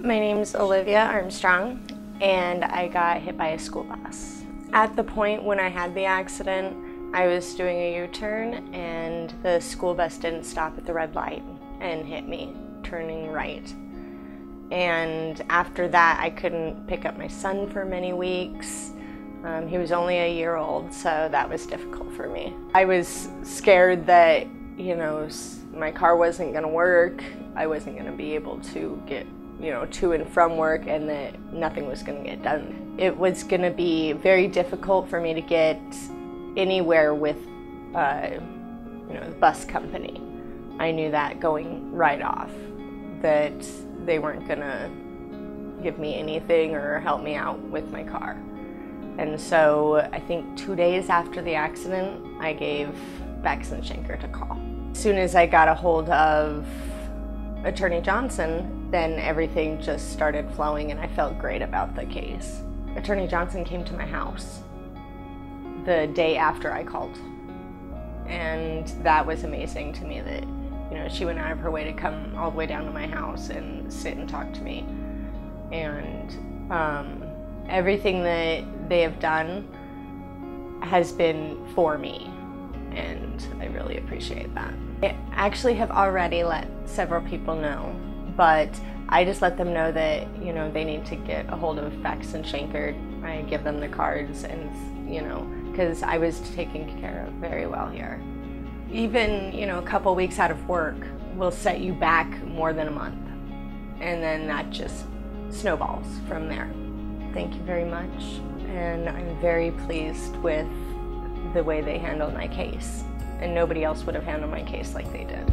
My name's Olivia Armstrong, and I got hit by a school bus. At the point when I had the accident, I was doing a U-turn, and the school bus didn't stop at the red light and hit me, turning right. And after that, I couldn't pick up my son for many weeks. He was only a year old, so that was difficult for me. I was scared that, you know, my car wasn't going to work, I wasn't going to be able to get, you know, to and from work, and that nothing was going to get done. It was going to be very difficult for me to get anywhere with, you know, the bus company. I knew that going right off, that they weren't going to give me anything or help me out with my car. And so I think 2 days after the accident, I gave Bachus and Schanker to call. As soon as I got a hold of Attorney Johnson, then everything just started flowing, and I felt great about the case. Attorney Johnson came to my house the day after I called, and that was amazing to me that, you know, she went out of her way to come all the way down to my house and sit and talk to me. And everything that they have done has been for me, and I really appreciate that. I actually have already let several people know, but I just let them know that, you know, they need to get a hold of Bachus and Schanker. I give them the cards, and, you know, because I was taken care of very well here. Even, you know, a couple weeks out of work will set you back more than a month, and then that just snowballs from there. Thank you very much, and I'm very pleased with the way they handled my case, and nobody else would have handled my case like they did.